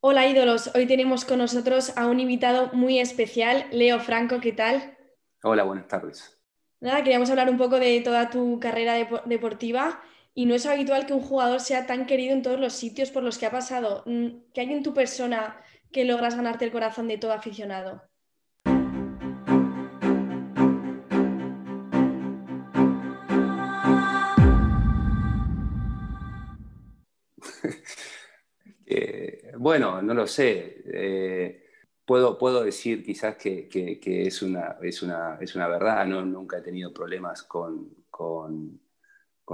Hola ídolos, hoy tenemos con nosotros a un invitado muy especial, Leo Franco, ¿qué tal? Hola, buenas tardes. Nada, queríamos hablar un poco de toda tu carrera deportiva y no es habitual que un jugador sea tan querido en todos los sitios por los que ha pasado. ¿Qué hay en tu persona que logras ganarte el corazón de todo aficionado? Bueno, no lo sé. Puedo decir quizás que es una verdad. No, nunca he tenido problemas con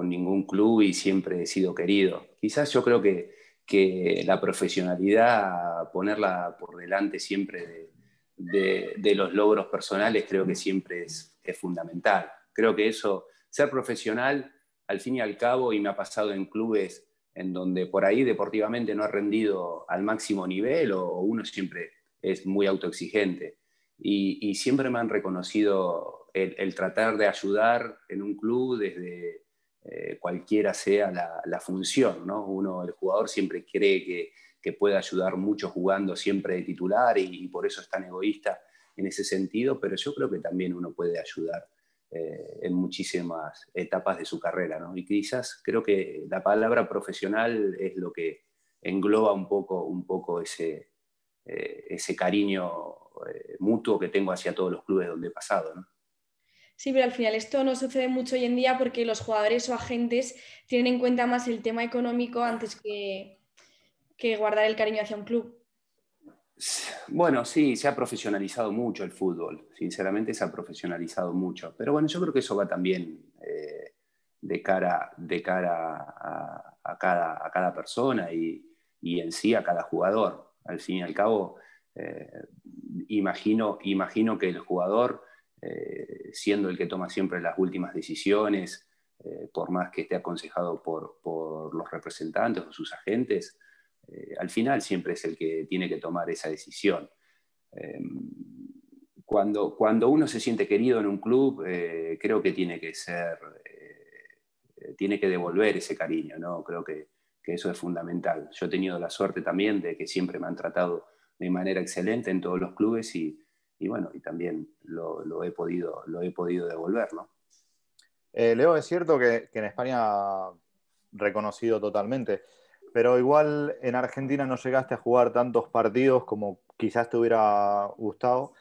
ningún club y siempre he sido querido. Quizás yo creo que la profesionalidad, ponerla por delante siempre de los logros personales, creo que siempre es fundamental. Creo que eso, ser profesional, al fin y al cabo, y me ha pasado en clubes en donde por ahí deportivamente no ha rendido al máximo nivel o uno siempre es muy autoexigente. Y siempre me han reconocido el tratar de ayudar en un club desde cualquiera sea la función, ¿no? Uno, el jugador, siempre cree que puede ayudar mucho jugando siempre de titular y por eso es tan egoísta en ese sentido, pero yo creo que también uno puede ayudar en muchísimas etapas de su carrera, ¿no? Y quizás creo que la palabra profesional es lo que engloba un poco ese cariño mutuo que tengo hacia todos los clubes donde he pasado, ¿no? Sí, pero al final esto no sucede mucho hoy en día porque los jugadores o agentes tienen en cuenta más el tema económico antes que guardar el cariño hacia un club. Bueno, sí, se ha profesionalizado mucho el fútbol, sinceramente se ha profesionalizado mucho, pero bueno, yo creo que eso va también de cara a cada persona y en sí a cada jugador. Al fin y al cabo, imagino que el jugador, siendo el que toma siempre las últimas decisiones, por más que esté aconsejado por los representantes o sus agentes, al final siempre es el que tiene que tomar esa decisión. Cuando uno se siente querido en un club, creo que tiene que devolver ese cariño, ¿no? Creo que eso es fundamental. Yo he tenido la suerte también de que siempre me han tratado de manera excelente en todos los clubes y bueno, y también lo he podido devolver, ¿no? Leo, es cierto que en España reconocido totalmente, pero igual en Argentina no llegaste a jugar tantos partidos como quizás te hubiera gustado.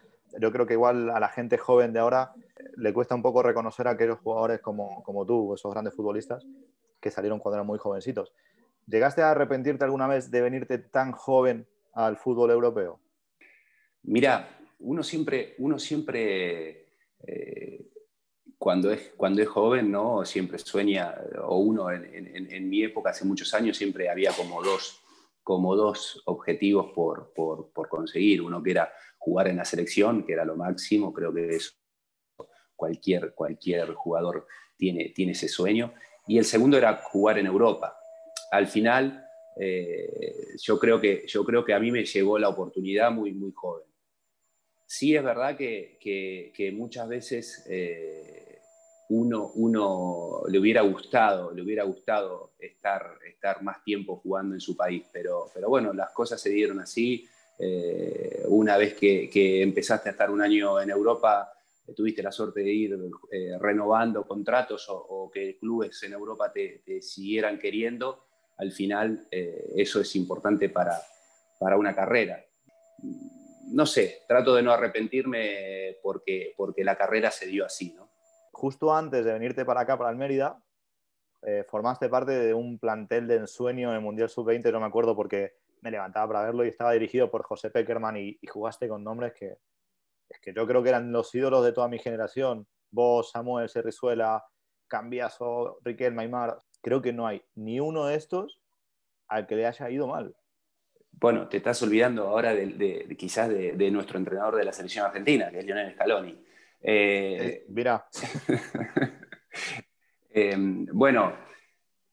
Yo creo que igual a la gente joven de ahora le cuesta un poco reconocer a aquellos jugadores como tú, esos grandes futbolistas que salieron cuando eran muy jovencitos. ¿Llegaste a arrepentirte alguna vez de venirte tan joven al fútbol europeo? Mirá, uno siempre cuando es joven, ¿no? Siempre sueña, o uno en mi época, hace muchos años, siempre había como dos objetivos por conseguir. Uno que era jugar en la selección, que era lo máximo, creo que eso cualquier jugador tiene ese sueño. Y el segundo era jugar en Europa. Al final, yo creo que a mí me llegó la oportunidad muy, muy joven. Sí, es verdad que muchas veces uno le hubiera gustado estar más tiempo jugando en su país, pero bueno, las cosas se dieron así. Una vez que empezaste a estar un año en Europa, tuviste la suerte de ir renovando contratos o que clubes en Europa te siguieran queriendo. Al final eso es importante para una carrera. No sé, trato de no arrepentirme porque la carrera se dio así, ¿no? Justo antes de venirte para acá, para el Mérida, formaste parte de un plantel de ensueño en el Mundial Sub-20, yo me acuerdo porque me levantaba para verlo y estaba dirigido por José Pekerman y jugaste con nombres que es que yo creo que eran los ídolos de toda mi generación. Vos, Samuel, Serrizuela, Cambiaso, Riquelme, Aimar. Creo que no hay ni uno de estos al que le haya ido mal. Bueno, te estás olvidando ahora quizás de nuestro entrenador de la selección argentina, que es Lionel Scaloni. Mirá. Bueno,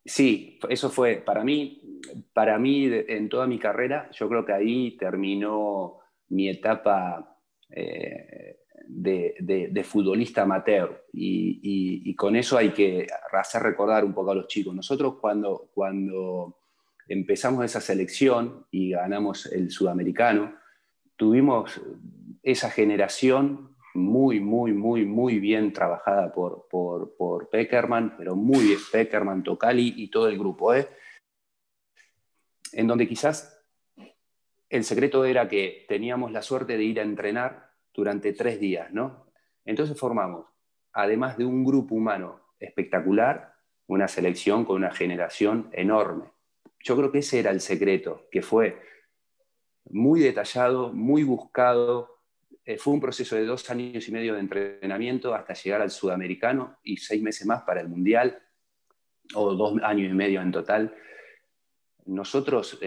sí, eso fue para mí en toda mi carrera. Yo creo que ahí terminó mi etapa de futbolista amateur y con eso hay que hacer recordar un poco a los chicos. Nosotros cuando empezamos esa selección y ganamos el Sudamericano, tuvimos esa generación muy bien trabajada por Pekerman, pero muy bien, Pekerman, Tocali y todo el grupo, ¿eh? En donde quizás el secreto era que teníamos la suerte de ir a entrenar durante 3 días, ¿no? Entonces formamos, además de un grupo humano espectacular, una selección con una generación enorme. Yo creo que ese era el secreto, que fue muy detallado, muy buscado. Fue un proceso de 2 años y medio de entrenamiento hasta llegar al Sudamericano y 6 meses más para el Mundial, o 2 años y medio en total. Nosotros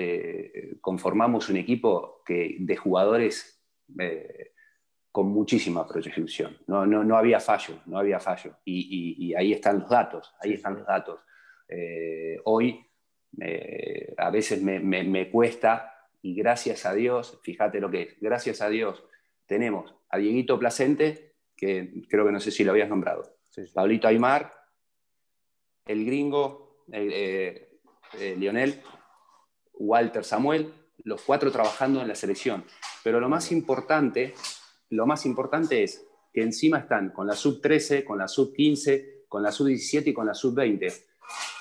conformamos un equipo de jugadores con muchísima proyección. No había fallo, Y ahí están los datos, hoy a veces me cuesta, y gracias a Dios, fíjate lo que es, gracias a Dios, tenemos a Dieguito Placente, que creo que no sé si lo habías nombrado, Pablito Aimar, el gringo, Lionel, Walter, Samuel, los 4 trabajando en la selección. Pero lo más importante es que encima están con la sub-13, con la sub-15, con la sub-17 y con la sub-20,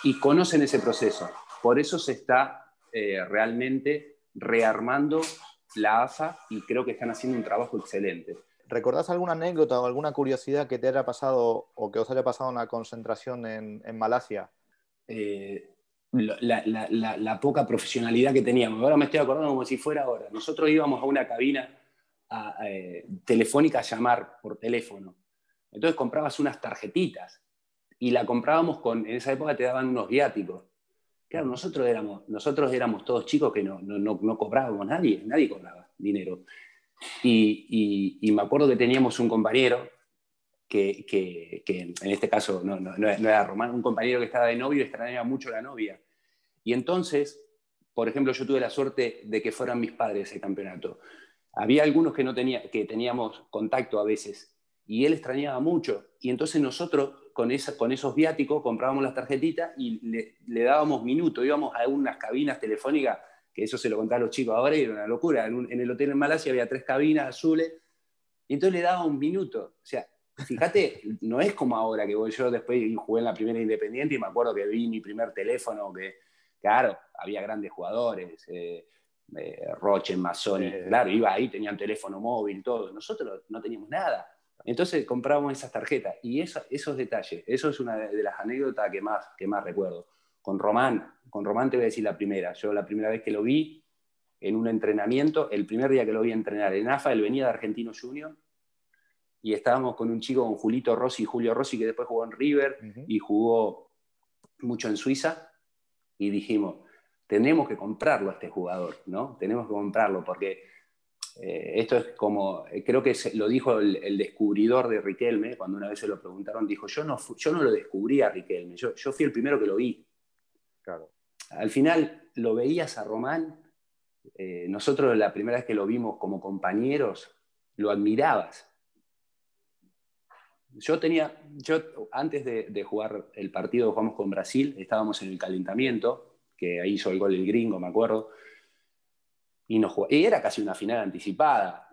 y conocen ese proceso. Por eso se está realmente rearmando la AFA, y creo que están haciendo un trabajo excelente. ¿Recordás alguna anécdota o alguna curiosidad que te haya pasado o que os haya pasado en la concentración en Malasia? La poca profesionalidad que teníamos. Ahora me estoy acordando como si fuera ahora. Nosotros íbamos a una cabina telefónica a llamar por teléfono. Entonces comprabas unas tarjetitas y la comprábamos en esa época te daban unos viáticos. Claro, nosotros éramos todos chicos que no cobrábamos, nadie cobraba dinero. Y me acuerdo que teníamos un compañero que en este caso no era Román, un compañero que estaba de novio y extrañaba mucho a la novia. Y entonces, por ejemplo, yo tuve la suerte de que fueran mis padres ese campeonato. Había algunos que, que teníamos contacto a veces, y él extrañaba mucho. Y entonces nosotros, con esos viáticos, comprábamos las tarjetitas y le dábamos minutos, íbamos a unas cabinas telefónicas, que eso se lo contaba a los chicos ahora y era una locura. En el hotel en Malasia había 3 cabinas azules, y entonces le daba un minuto. O sea, fíjate, no es como ahora, que yo después jugué en la primera Independiente y me acuerdo que vi mi primer teléfono, que claro, había grandes jugadores, Roche, Mazzoni, claro, iba ahí, tenían teléfono móvil, todo. Nosotros no teníamos nada. Entonces comprábamos esas tarjetas y esos detalles. Eso es una de las anécdotas que más recuerdo. Con Román te voy a decir la primera. Yo la primera vez que lo vi en un entrenamiento, el primer día que lo vi entrenar en AFA, él venía de Argentino Junior y estábamos con un chico, con Julito Rossi, Julio Rossi, que después jugó en River y jugó mucho en Suiza, y dijimos, tenemos que comprarlo a este jugador, ¿no? Tenemos que comprarlo porque... esto es como, creo que lo dijo el descubridor de Riquelme, cuando una vez se lo preguntaron, dijo, yo no lo descubrí a Riquelme, yo fui el primero que lo vi. Claro. Al final lo veías a Román, nosotros la primera vez que lo vimos como compañeros, lo admirabas. Yo antes de jugar el partido que jugamos con Brasil, estábamos en el calentamiento, que ahí hizo el gol el gringo, me acuerdo. Y era casi una final anticipada,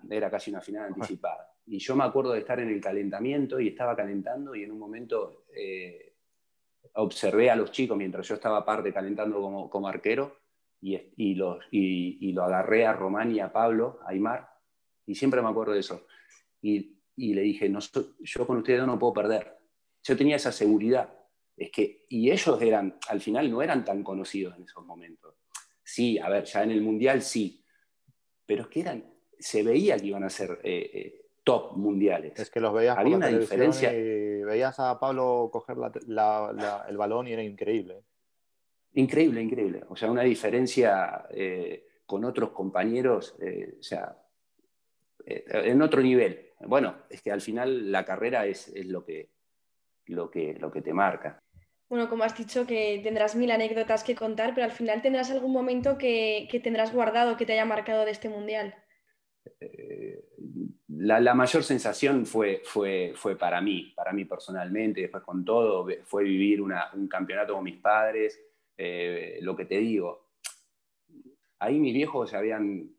Y yo me acuerdo de estar en el calentamiento y estaba calentando, y en un momento observé a los chicos mientras yo estaba aparte calentando como arquero, y lo agarré a Román y a Pablo, a Aimar, y siempre me acuerdo de eso. Y le dije, yo con ustedes no puedo perder. Yo tenía esa seguridad. Y ellos al final no eran tan conocidos en esos momentos. Sí, a ver, ya en el Mundial sí, pero es que se veía que iban a ser top mundiales. Es que los veías. Había por la una diferencia. Y veías a Pablo coger el balón y era increíble. Increíble. O sea, una diferencia con otros compañeros, o sea, en otro nivel. Bueno, es que al final la carrera es lo que te marca. Bueno, como has dicho que tendrás 1000 anécdotas que contar, pero al final tendrás algún momento que tendrás guardado, que te haya marcado de este Mundial. La mayor sensación fue para mí personalmente, después con todo, fue vivir un campeonato con mis padres, lo que te digo, Ahí mis viejos habían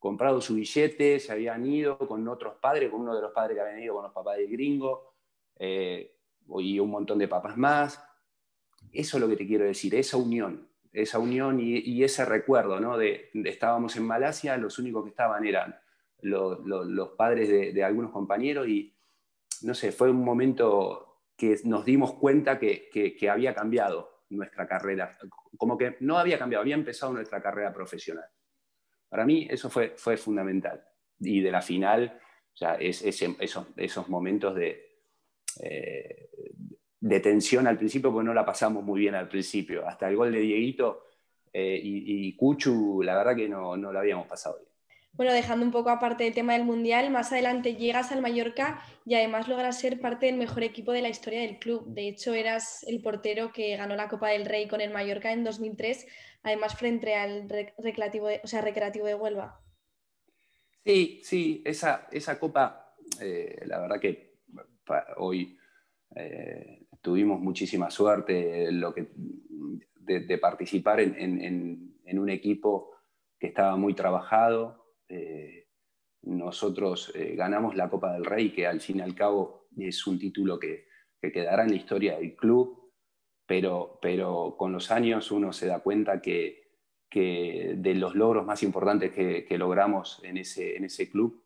comprado su billete, se habían ido con otros padres, con uno de los padres que habían ido con los papás del gringo, y un montón de papás más. Eso es lo que te quiero decir, esa unión y ese recuerdo, ¿no? Estábamos en Malasia, los únicos que estaban eran los padres de algunos compañeros y, no sé, fue un momento que nos dimos cuenta que había cambiado nuestra carrera, como que no había cambiado, había empezado nuestra carrera profesional. Para mí eso fue fundamental. Y de la final, o sea, esos momentos de tensión al principio, porque no la pasamos muy bien al principio. Hasta el gol de Dieguito y Cuchu, la verdad que no la habíamos pasado bien. Bueno, dejando un poco aparte el tema del Mundial, más adelante llegas al Mallorca y además logras ser parte del mejor equipo de la historia del club. De hecho, eras el portero que ganó la Copa del Rey con el Mallorca en 2003, además frente al Recreativo de Huelva. Sí, esa Copa, la verdad que hoy tuvimos muchísima suerte de participar en un equipo que estaba muy trabajado. Nosotros ganamos la Copa del Rey, que al fin y al cabo es un título que quedará en la historia del club, pero con los años uno se da cuenta que de los logros más importantes que logramos en ese club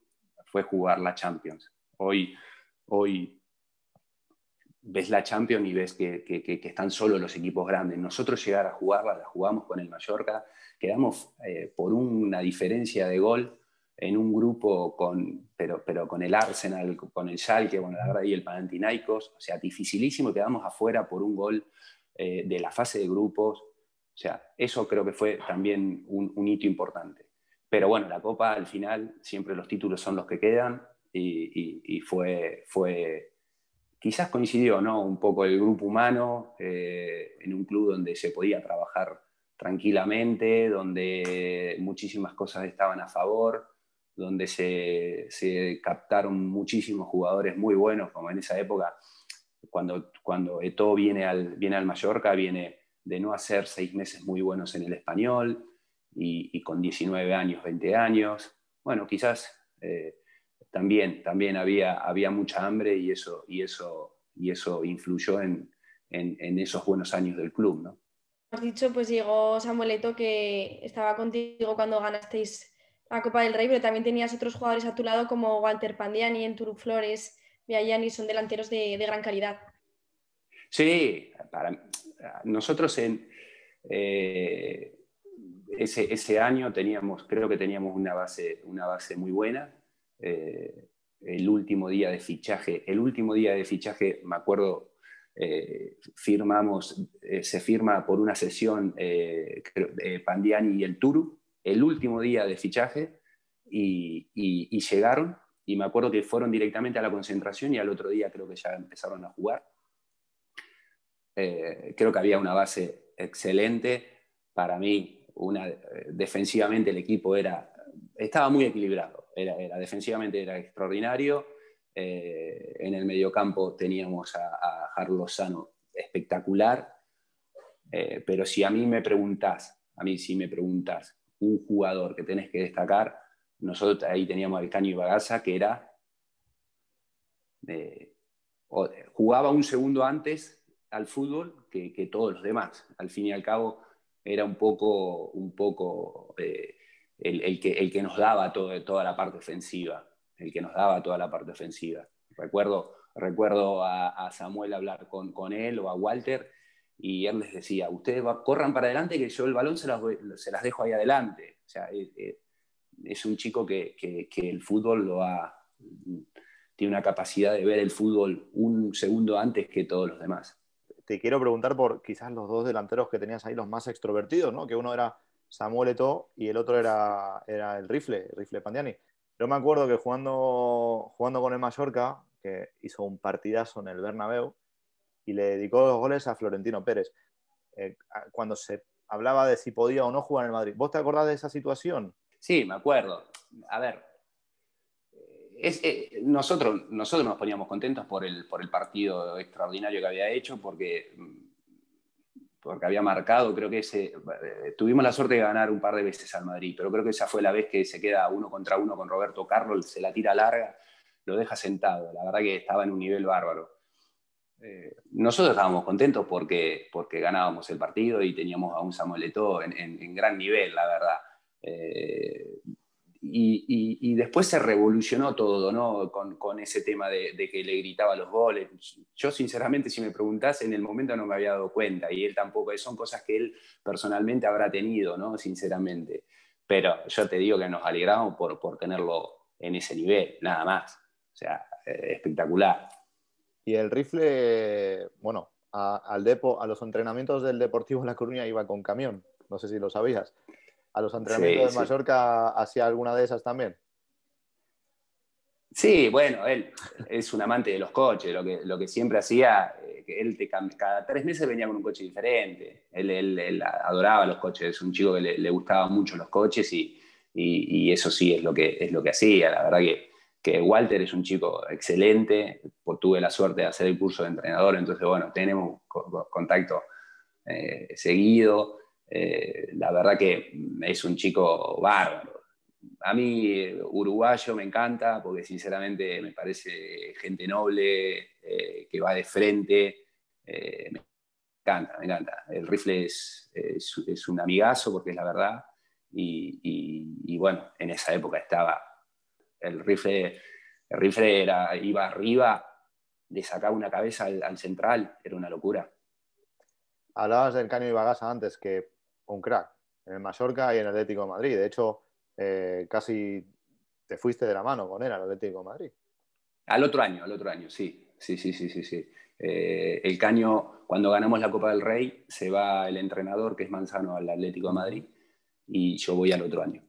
fue jugar la Champions. Hoy ves la Champions y ves que están solo los equipos grandes. Nosotros llegar a jugarla, la jugamos con el Mallorca, quedamos por una diferencia de gol en un grupo pero con el Arsenal, con el Schalke, bueno, la verdad, y el Panathinaikos, o sea, dificilísimo, quedamos afuera por un gol de la fase de grupos. O sea, eso creo que fue también un hito importante. Pero bueno, la Copa, al final, siempre los títulos son los que quedan y fue quizás coincidió, ¿no?, un poco el grupo humano en un club donde se podía trabajar tranquilamente, donde muchísimas cosas estaban a favor, donde se captaron muchísimos jugadores muy buenos, como en esa época, cuando Eto'o viene al Mallorca, viene de no hacer 6 meses muy buenos en el Español, y con 19 años, 20 años, bueno, quizás... También había mucha hambre y eso influyó en esos buenos años del club, ¿no? Has dicho, pues llegó Samuel Eto'o, que estaba contigo cuando ganasteis la Copa del Rey, pero también tenías otros jugadores a tu lado como Walter Pandiani, Turu Flores, Villarreal, y son delanteros de gran calidad. Sí, para nosotros en ese año creo que teníamos una base muy buena. El último día de fichaje, me acuerdo, se firma por una sesión Pandiani y el Turu, el último día de fichaje, y llegaron, y me acuerdo que fueron directamente a la concentración y al otro día creo que ya empezaron a jugar. Creo que había una base excelente. Para mí, defensivamente el equipo estaba muy equilibrado. Defensivamente era extraordinario. En el mediocampo teníamos a Carlos Lozano, espectacular. Pero si a mí si me preguntás un jugador que tenés que destacar, nosotros ahí teníamos a Ariel Ibagaza, que era jugaba un segundo antes al fútbol que todos los demás. Al fin y al cabo era un poco el que nos daba toda la parte ofensiva, Recuerdo a Samuel hablar con él o a Walter, y él les decía, ustedes corran para adelante que yo el balón se las dejo ahí adelante. O sea, es un chico que el fútbol tiene una capacidad de ver el fútbol un segundo antes que todos los demás. Te quiero preguntar por quizás los dos delanteros que tenías ahí, los más extrovertidos, ¿no? Que uno era Samuel Eto'o y el otro era el rifle Pandiani. Yo me acuerdo que jugando con el Mallorca, que hizo un partidazo en el Bernabéu y le dedicó 2 goles a Florentino Pérez, cuando se hablaba de si podía o no jugar en el Madrid. ¿Vos te acordás de esa situación? Sí, me acuerdo. A ver, nosotros nos poníamos contentos por el partido extraordinario que había hecho, porque porque había marcado, creo que ese, tuvimos la suerte de ganar un par de veces al Madrid, pero creo que esa fue la vez que se queda 1 contra 1 con Roberto Carlos, se la tira larga, lo deja sentado, la verdad que estaba en un nivel bárbaro. Nosotros estábamos contentos porque ganábamos el partido y teníamos a un Samuel Eto'o en gran nivel, la verdad. Y después se revolucionó todo, ¿no? Con ese tema de que le gritaba los goles. Yo sinceramente, si me preguntás, en el momento no me había dado cuenta, y él tampoco, son cosas que él personalmente habrá tenido, ¿no? Sinceramente, pero yo te digo que nos alegramos por tenerlo en ese nivel, nada más. O sea, espectacular. Y el rifle, bueno, a los entrenamientos del Deportivo La Coruña iba con camión, no sé si lo sabías. ¿A los entrenamientos de Mallorca hacía alguna de esas también? Sí, bueno, él es un amante de los coches. Lo que siempre hacía, que él cada 3 meses venía con un coche diferente. Él adoraba los coches. Es un chico que le gustaban mucho los coches y eso sí es lo que hacía. La verdad que Walter es un chico excelente. Tuve la suerte de hacer el curso de entrenador. Entonces, bueno, tenemos contacto seguido. La verdad que es un chico bárbaro. A mí, uruguayo, me encanta porque sinceramente me parece gente noble, que va de frente. Me encanta, me encanta. El rifle es un amigazo, porque es la verdad. Y bueno, en esa época estaba el rifle iba arriba, le sacaba una cabeza al central, era una locura. Hablabas del Caño Ibagaza antes, que un crack en el Mallorca y en el Atlético de Madrid. De hecho, casi te fuiste de la mano con él al Atlético de Madrid. Al otro año, sí. El Caño, cuando ganamos la Copa del Rey, se va el entrenador, que es Manzano, al Atlético de Madrid, y yo voy al otro año.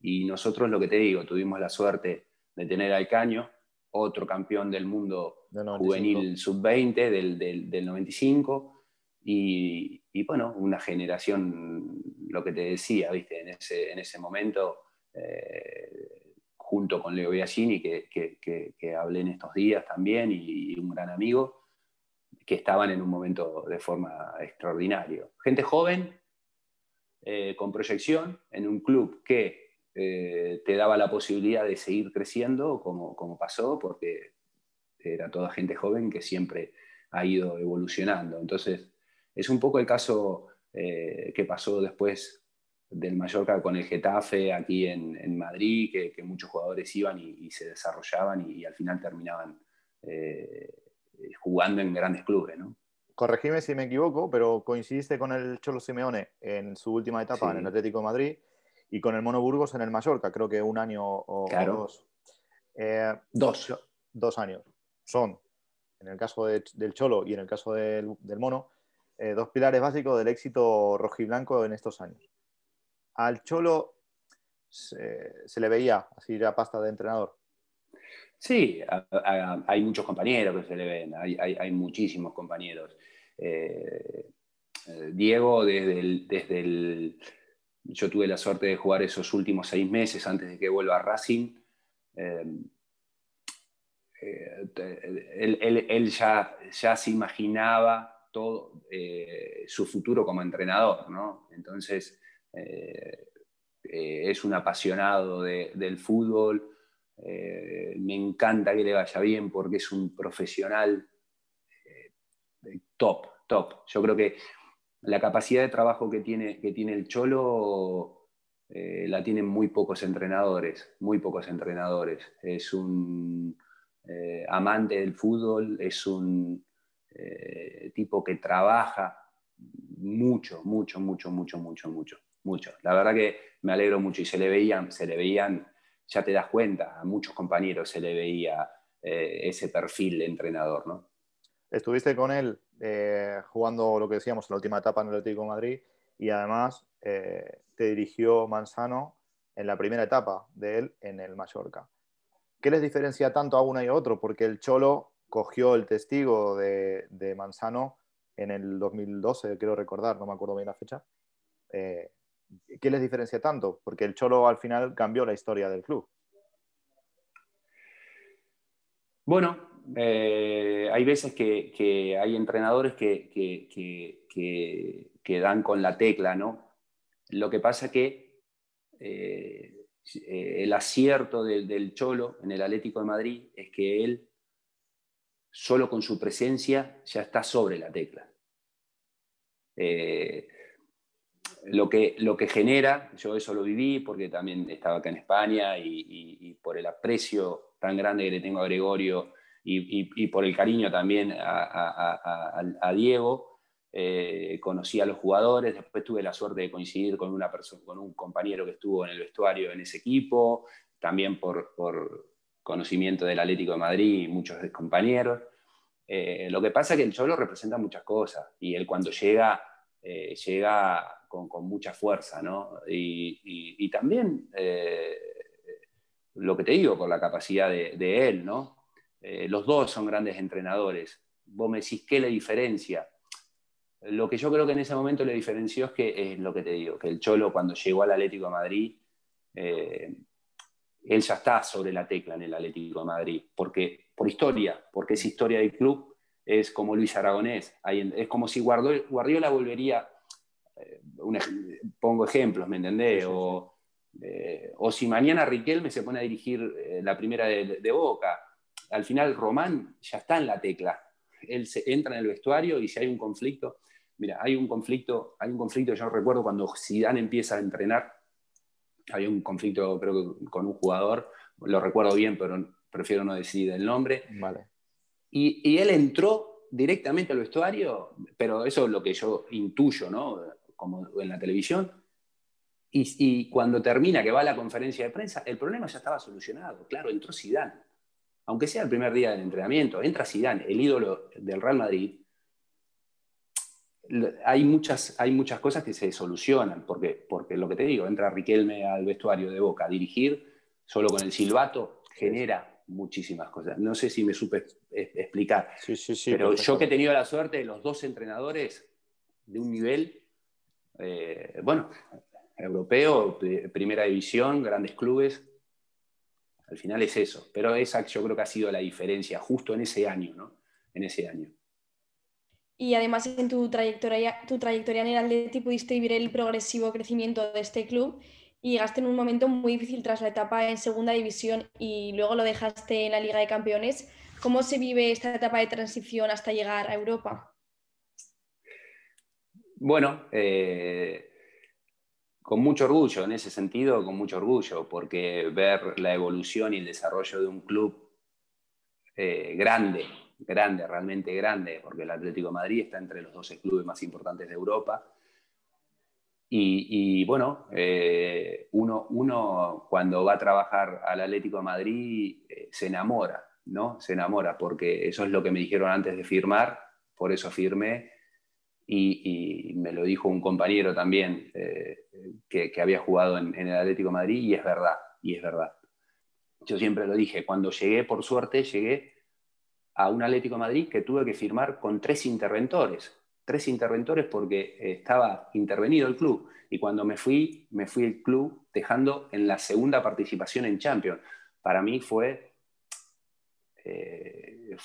Y nosotros, lo que te digo, tuvimos la suerte de tener al Caño, otro campeón del mundo juvenil sub-20 del 95. Y bueno, una generación, lo que te decía, ¿viste? En ese momento, junto con Leo Bianchi, que hablé en estos días también, y un gran amigo, que estaban en un momento de forma extraordinaria. Gente joven, con proyección, en un club que te daba la posibilidad de seguir creciendo, como pasó, porque era toda gente joven que siempre ha ido evolucionando. Entonces, es un poco el caso que pasó después del Mallorca con el Getafe aquí en Madrid, que muchos jugadores iban y se desarrollaban y al final terminaban jugando en grandes clubes, ¿no? Corregime si me equivoco, pero coincidiste con el Cholo Simeone en su última etapa, sí, en el Atlético de Madrid, y con el Mono Burgos en el Mallorca, creo que un año o dos. Dos años. Son, en el caso del Cholo y en el caso del Mono, dos pilares básicos del éxito rojiblanco en estos años. Al Cholo se le veía así la pasta de entrenador. Sí, hay muchos compañeros que se le ven, hay muchísimos compañeros. Diego, yo tuve la suerte de jugar esos últimos 6 meses antes de que vuelva a Racing. Él ya se imaginaba todo su futuro como entrenador, ¿no? Entonces es un apasionado del fútbol. Me encanta que le vaya bien porque es un profesional top. Yo creo que la capacidad de trabajo que tiene el Cholo la tienen muy pocos entrenadores. Es un amante del fútbol, es un tipo que trabaja mucho. La verdad que me alegro mucho, y se le veían, ya te das cuenta, a muchos compañeros se le veía ese perfil de entrenador, ¿no? Estuviste con él jugando, lo que decíamos, la última etapa en el Atlético de Madrid, y además te dirigió Manzano en la primera etapa de él en el Mallorca. ¿Qué les diferencia tanto a uno y a otro? Porque el Cholo cogió el testigo de Manzano en el 2012, creo recordar, no me acuerdo bien la fecha. ¿Qué les diferencia tanto? Porque el Cholo al final cambió la historia del club. Bueno, Hay veces que hay entrenadores que dan con la tecla, ¿no? Lo que pasa que el acierto del Cholo en el Atlético de Madrid es que él solo con su presencia ya está sobre la tecla. Lo que genera, yo eso lo viví porque también estaba acá en España y por el aprecio tan grande que le tengo a Gregorio y por el cariño también a Diego, conocí a los jugadores. Después tuve la suerte de coincidir con una persona, con un compañero que estuvo en el vestuario en ese equipo, también por conocimiento del Atlético de Madrid y muchos compañeros. Lo que pasa es que el Cholo representa muchas cosas y él cuando llega, llega con mucha fuerza, ¿no? Y también lo que te digo, con la capacidad de él, ¿no? Los dos son grandes entrenadores. Vos me decís, ¿qué le diferencia? Lo que yo creo que en ese momento le diferenció es que, es lo que te digo, que el Cholo cuando llegó al Atlético de Madrid, él ya está sobre la tecla en el Atlético de Madrid, porque, por historia, porque es historia del club, es como Luis Aragonés, es como si Guardiola volvería, pongo ejemplos, ¿me entendés? O si mañana Riquelme se pone a dirigir la primera de Boca. Al final Román ya está en la tecla. Él entra en el vestuario y si hay un conflicto, mira, hay un conflicto, yo recuerdo cuando Zidane empieza a entrenar, había un conflicto creo que con un jugador, lo recuerdo bien, pero prefiero no decir el nombre. Vale. Y él entró directamente al vestuario, pero eso es lo que yo intuyo, ¿no? Como en la televisión. Y cuando termina, que va a la conferencia de prensa, el problema ya estaba solucionado. Claro, entró Zidane. Aunque sea el primer día del entrenamiento, entra Zidane, el ídolo del Real Madrid. Hay muchas cosas que se solucionan, porque lo que te digo, entra Riquelme al vestuario de Boca a dirigir, solo con el silbato, genera muchísimas cosas. No sé si me supe explicar, sí, pero yo que he tenido la suerte de los dos entrenadores de un nivel, bueno, europeo, primera división, grandes clubes. Al final es eso, pero esa yo creo que ha sido la diferencia justo en ese año, ¿no? En ese año. Y además en tu trayectoria en el Atleti pudiste vivir el progresivo crecimiento de este club y llegaste en un momento muy difícil tras la etapa en segunda división y luego lo dejaste en la Liga de Campeones. ¿Cómo se vive esta etapa de transición hasta llegar a Europa? Bueno, con mucho orgullo, en ese sentido, con mucho orgullo, porque ver la evolución y el desarrollo de un club grande, realmente grande, porque el Atlético de Madrid está entre los 12 clubes más importantes de Europa. Y bueno, uno cuando va a trabajar al Atlético de Madrid se enamora, ¿no? Se enamora, porque eso es lo que me dijeron antes de firmar, por eso firmé. Y me lo dijo un compañero también que había jugado en el Atlético de Madrid, y es verdad, Yo siempre lo dije, cuando llegué, por suerte, llegué a un Atlético de Madrid que tuve que firmar con tres interventores porque estaba intervenido el club, y cuando me fui el club dejando en la segunda participación en Champions. Para mí fue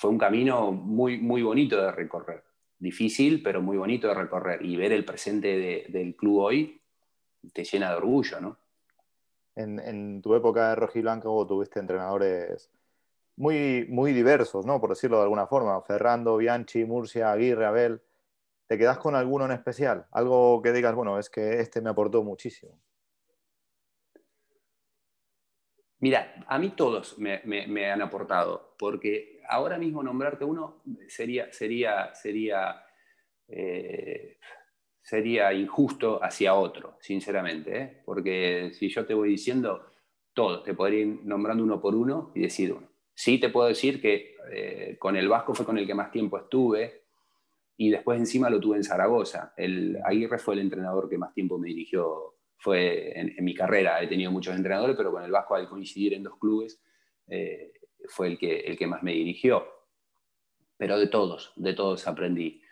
un camino muy, muy bonito de recorrer. Difícil, pero muy bonito de recorrer. Y ver el presente del club hoy te llena de orgullo, ¿no? En tu época de rojiblanco tuviste entrenadores muy, muy diversos, ¿no? Por decirlo de alguna forma. Fernando, Bianchi, Murcia, Aguirre, Abel. ¿Te quedás con alguno en especial? Algo que digas, bueno, es que este me aportó muchísimo. Mira, a mí todos me han aportado, porque ahora mismo nombrarte uno sería injusto hacia otro, sinceramente, ¿eh? Porque si yo te voy diciendo todos, te podría ir nombrando uno por uno y decir uno. Sí te puedo decir que con el Vasco fue con el que más tiempo estuve, y después encima lo tuve en Zaragoza. El Aguirre fue el entrenador que más tiempo me dirigió, fue en mi carrera. He tenido muchos entrenadores, pero con el Vasco, al coincidir en dos clubes, fue el que más me dirigió. Pero de todos aprendí.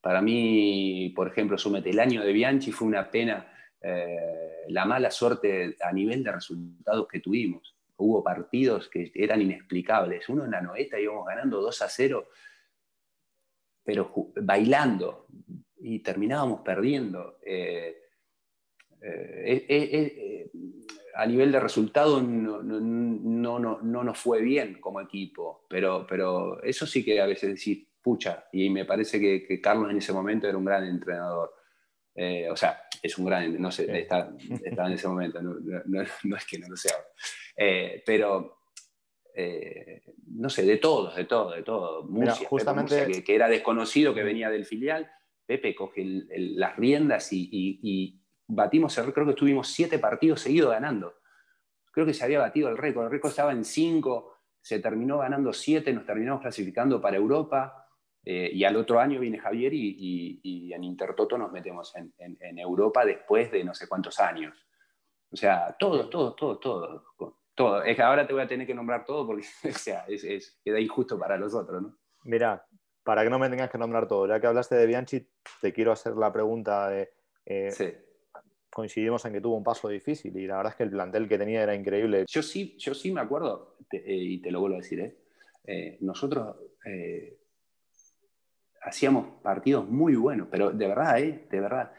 Para mí, por ejemplo, súmete, el año de Bianchi fue una pena, la mala suerte a nivel de resultados que tuvimos. hubo partidos que eran inexplicables. Uno en la Anoeta íbamos ganando 2-0, pero bailando, y terminábamos perdiendo. A nivel de resultado no nos fue bien como equipo, pero eso sí que a veces decís, pucha, y me parece que Carlos en ese momento era un gran entrenador. O sea, es un gran, no sé, estaba en ese momento, no es que no lo sea. Pero, no sé, de todo. Murcia, justamente... Pepe Murcia, que era desconocido, que venía del filial, Pepe coge las riendas y batimos el récord, creo que estuvimos 7 partidos seguidos ganando. Creo que se había batido el récord estaba en 5, se terminó ganando 7, nos terminamos clasificando para Europa. Y al otro año viene Javier y en Intertoto nos metemos en Europa después de no sé cuántos años. O sea, todo. Es que ahora te voy a tener que nombrar todo porque, o sea, queda injusto para los otros, ¿no? Mira, para que no me tengas que nombrar todo, ya que hablaste de Bianchi, te quiero hacer la pregunta de... sí. Coincidimos en que tuvo un paso difícil y la verdad es que el plantel que tenía era increíble. Yo sí me acuerdo, y te lo vuelvo a decir, nosotros... hacíamos partidos muy buenos, pero de verdad, de verdad.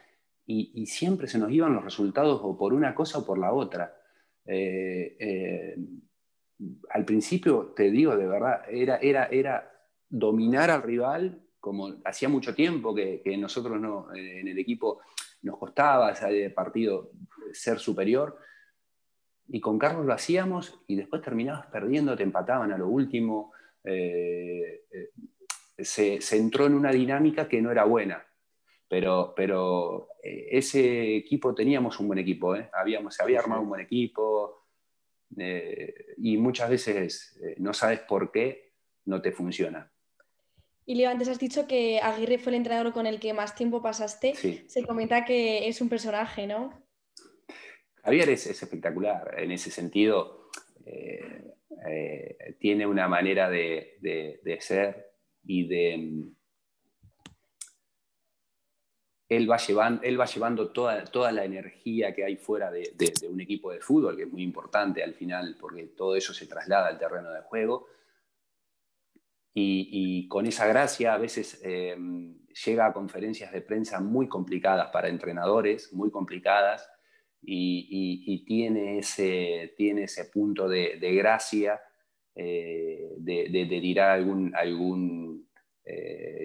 Y siempre se nos iban los resultados o por una cosa o por la otra. Al principio, te digo, de verdad, era dominar al rival, como hacía mucho tiempo que nosotros no, en el equipo nos costaba ese partido ser superior. Y con Carlos lo hacíamos y después terminabas perdiendo, te empataban a lo último. Se entró en una dinámica que no era buena, pero ese equipo, teníamos un buen equipo, se había armado un buen equipo, y muchas veces no sabes por qué no te funciona. Y Leo, antes has dicho que Aguirre fue el entrenador con el que más tiempo pasaste. Sí. Se comenta que es un personaje, ¿no? Javier es espectacular en ese sentido. Tiene una manera de ser y de... Él va llevando toda la energía que hay fuera de un equipo de fútbol, que es muy importante al final, porque todo eso se traslada al terreno de juego. Y con esa gracia a veces llega a conferencias de prensa muy complicadas para entrenadores, muy complicadas, y tiene ese punto de gracia. De tirar algún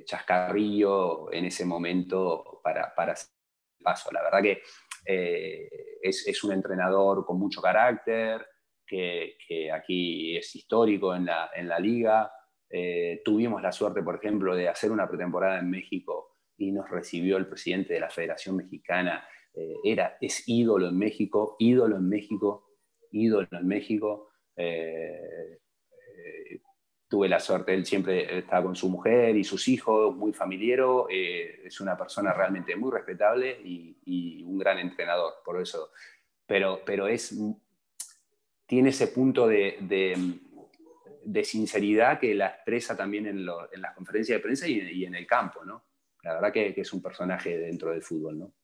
chascarrillo en ese momento para hacer el paso. La verdad que es un entrenador con mucho carácter, que aquí es histórico en la liga. Tuvimos la suerte, por ejemplo, de hacer una pretemporada en México y nos recibió el presidente de la Federación Mexicana. Es ídolo en México. Tuve la suerte, él siempre estaba con su mujer y sus hijos, muy familiero, es una persona realmente muy respetable y un gran entrenador, por eso. Pero tiene ese punto de sinceridad que la expresa también en las conferencias de prensa y en el campo, ¿no? La verdad que es un personaje dentro del fútbol, ¿no?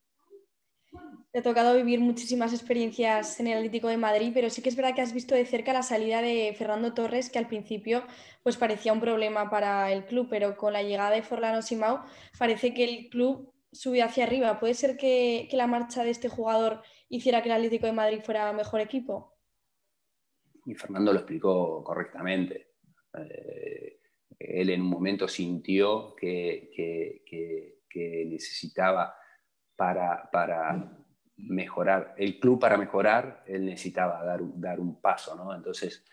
Te ha tocado vivir muchísimas experiencias en el Atlético de Madrid, pero sí que es verdad que has visto de cerca la salida de Fernando Torres, que al principio pues parecía un problema para el club, pero con la llegada de Forlán o Simao parece que el club subió hacia arriba. ¿Puede ser que la marcha de este jugador hiciera que el Atlético de Madrid fuera mejor equipo? Y Fernando lo explicó correctamente. Él en un momento sintió que necesitaba... Para mejorar, el club para mejorar, él necesitaba dar un paso, ¿no? Entonces,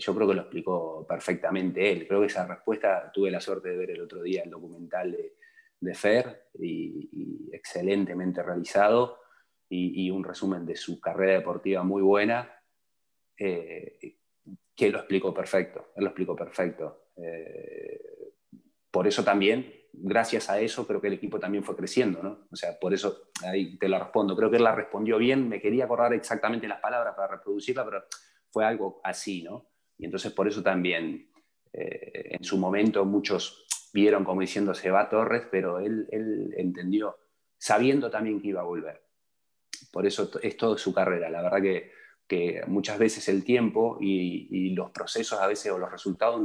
yo creo que lo explicó perfectamente él. Creo que esa respuesta, tuve la suerte de ver el otro día el documental de Fer, y excelentemente realizado, y un resumen de su carrera deportiva muy buena, que lo explicó perfecto, él lo explicó perfecto. Por eso también... Gracias a eso creo que el equipo también fue creciendo, ¿no? O sea, por eso ahí te lo respondo. Creo que él la respondió bien, me quería acordar exactamente las palabras para reproducirla, pero fue algo así, ¿no? Y entonces por eso también en su momento muchos vieron como diciendo se va Torres, pero él entendió, sabiendo también que iba a volver. Por eso es toda su carrera. La verdad que que muchas veces el tiempo y los procesos a veces o los resultados